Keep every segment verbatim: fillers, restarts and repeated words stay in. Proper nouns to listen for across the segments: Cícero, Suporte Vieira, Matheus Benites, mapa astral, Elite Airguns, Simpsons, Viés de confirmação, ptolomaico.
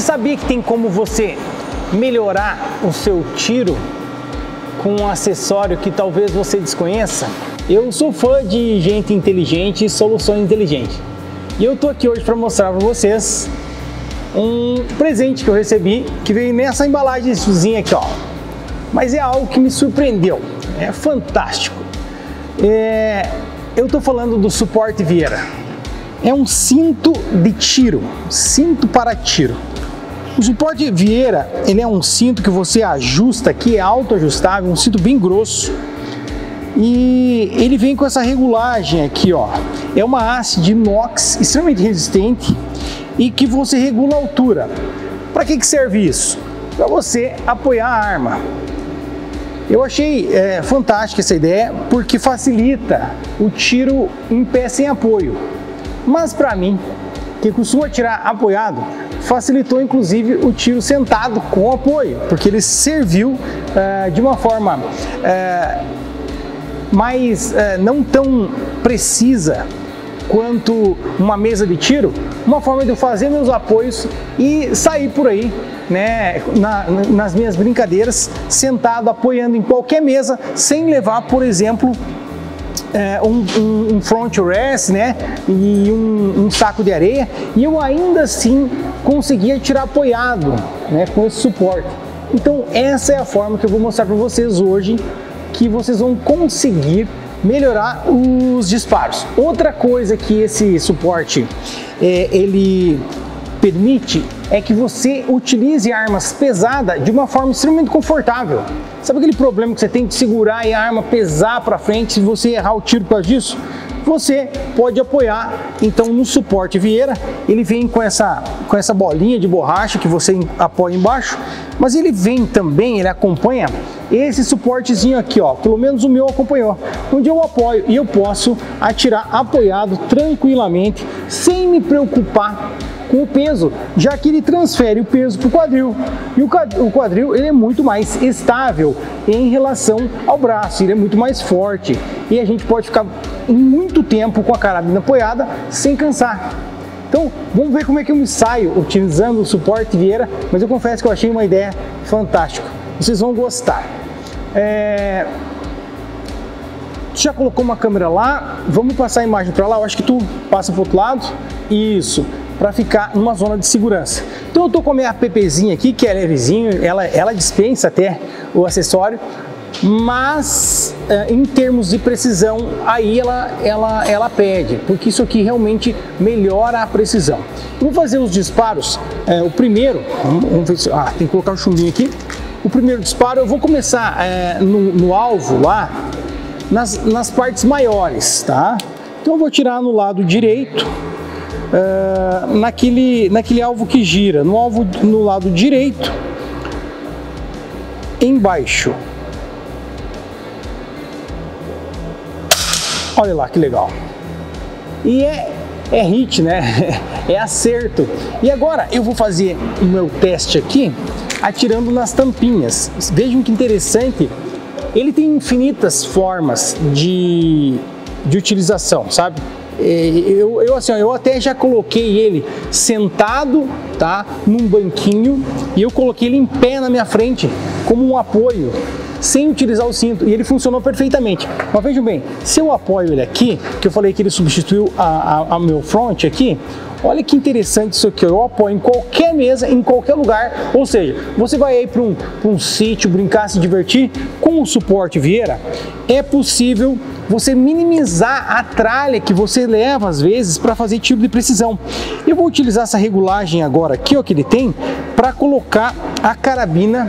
Você sabia que tem como você melhorar o seu tiro com um acessório que talvez você desconheça? Eu sou fã de gente inteligente e soluções inteligentes. E eu tô aqui hoje para mostrar para vocês um presente que eu recebi, que veio nessa embalagemzinha aqui, ó. Mas é algo que me surpreendeu, é fantástico. É... Eu tô falando do Suporte Vieira. É um cinto de tiro, cinto para tiro. O Suporte Vieira, ele é um cinto que você ajusta aqui, é autoajustável, um cinto bem grosso. E ele vem com essa regulagem aqui, ó. É uma haste de inox extremamente resistente e que você regula a altura. Para que que serve isso? Para você apoiar a arma. Eu achei é, fantástica essa ideia, porque facilita o tiro em pé sem apoio. Mas para mim, que costuma atirar apoiado, facilitou inclusive o tiro sentado com apoio, porque ele serviu uh, de uma forma uh, mais, uh, não tão precisa quanto uma mesa de tiro, uma forma de eu fazer meus apoios e sair por aí, né, na, nas minhas brincadeiras, sentado, apoiando em qualquer mesa, sem levar, por exemplo, Um, um, um front rest, né, e um, um saco de areia, e eu ainda assim consegui atirar apoiado, né, com esse suporte. Então essa é a forma que eu vou mostrar para vocês hoje, que vocês vão conseguir melhorar os disparos. Outra coisa que esse suporte é, ele permite é que você utilize armas pesadas de uma forma extremamente confortável. Sabe aquele problema que você tem que segurar e a arma pesar para frente, se você errar o tiro por causa disso? Você pode apoiar. Então no Suporte Vieira, ele vem com essa, com essa bolinha de borracha que você apoia embaixo, mas ele vem também, ele acompanha esse suportezinho aqui, ó. Pelo menos o meu acompanhou, onde eu apoio e eu posso atirar apoiado tranquilamente, sem me preocupar com o peso, já que ele transfere o peso para o quadril, e o quadril ele é muito mais estável em relação ao braço, ele é muito mais forte, e a gente pode ficar muito tempo com a carabina apoiada sem cansar. Então vamos ver como é que eu me saio utilizando o Suporte Vieira, mas eu confesso que eu achei uma ideia fantástica, vocês vão gostar. É... já colocou uma câmera lá, vamos passar a imagem para lá, eu acho que tu passa para o outro lado, isso, para ficar numa zona de segurança. Então eu tô com a minha appzinha aqui, que é levezinho, ela, ela dispensa até o acessório, mas em termos de precisão, aí ela, ela, ela pede, porque isso aqui realmente melhora a precisão. Eu vou fazer os disparos, é, o primeiro, vamos, vamos ver se, ah, tem que colocar um chumbinho aqui. O primeiro disparo eu vou começar é, no, no alvo lá, nas, nas partes maiores, tá? Então eu vou tirar no lado direito, Uh, naquele, naquele alvo que gira, no alvo no lado direito, embaixo. Olha lá que legal. E é, é hit, né? É acerto. E agora eu vou fazer o meu teste aqui, atirando nas tampinhas. Vejam que interessante, ele tem infinitas formas de, de utilização, sabe? Eu, eu, assim, eu até já coloquei ele sentado, tá, num banquinho, e eu coloquei ele em pé na minha frente como um apoio, sem utilizar o cinto, e ele funcionou perfeitamente. Mas vejam bem, se eu apoio ele aqui, que eu falei que ele substituiu a, a, a meu front aqui, olha que interessante isso aqui, eu apoio em qualquer mesa, em qualquer lugar, ou seja, você vai aí para um, um sítio, brincar, se divertir, com o Suporte Vieira, é possível você minimizar a tralha que você leva às vezes para fazer tiro de precisão. Eu vou utilizar essa regulagem agora aqui, ó, que ele tem, para colocar a carabina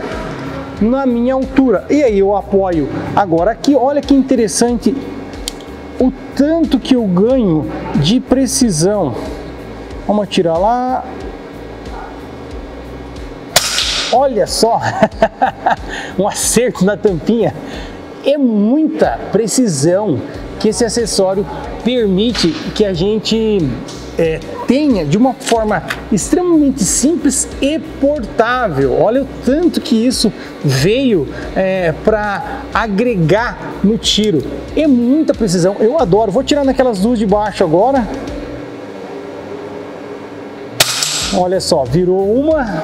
na minha altura. E aí eu apoio agora aqui, olha que interessante o tanto que eu ganho de precisão. Vamos atirar lá. Olha só, um acerto na tampinha. É muita precisão que esse acessório permite que a gente é, tenha de uma forma extremamente simples e portável. Olha o tanto que isso veio é, para agregar no tiro. É muita precisão, eu adoro. Vou tirar naquelas duas de baixo agora. Olha só, virou uma.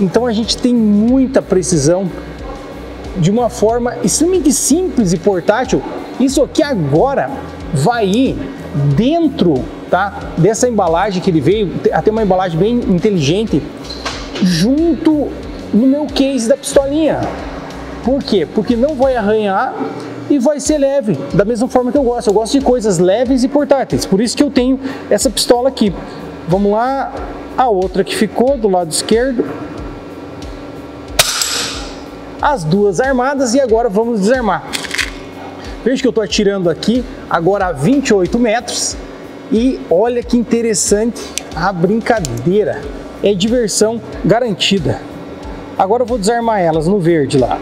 Então a gente tem muita precisão de uma forma extremamente simples e portátil. Isso aqui agora vai ir dentro, tá, dessa embalagem que ele veio, até uma embalagem bem inteligente, junto no meu case da pistolinha. Por quê? Porque não vai arranhar e vai ser leve, da mesma forma que eu gosto. Eu gosto de coisas leves e portáteis, por isso que eu tenho essa pistola aqui. Vamos lá, a outra que ficou do lado esquerdo. As duas armadas e agora vamos desarmar. Veja que eu estou atirando aqui agora a vinte e oito metros e olha que interessante a brincadeira. É diversão garantida. Agora eu vou desarmar elas no verde lá.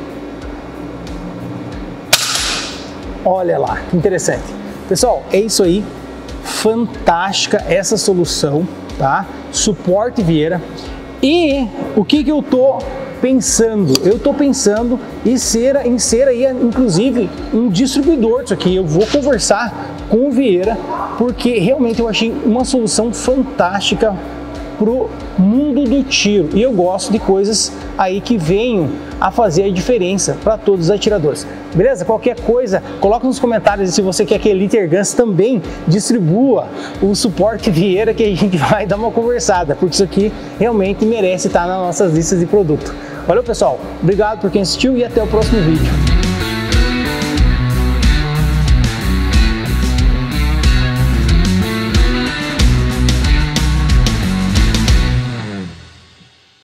Olha lá, que interessante. Pessoal, é isso aí. Fantástica essa solução, tá? Suporte Vieira. E o que que eu tô pensando? Eu tô pensando em ser, em ser aí, inclusive, um distribuidor disso aqui. Eu vou conversar com o Vieira, porque realmente eu achei uma solução fantástica pro mundo do tiro. E eu gosto de coisas aí que venham a fazer a diferença para todos os atiradores. Beleza? Qualquer coisa, coloca nos comentários se você quer que a Elite Airguns também distribua o suporte Vieira, que a gente vai dar uma conversada, porque isso aqui realmente merece estar nas nossas listas de produto. Valeu, pessoal. Obrigado por quem assistiu e até o próximo vídeo.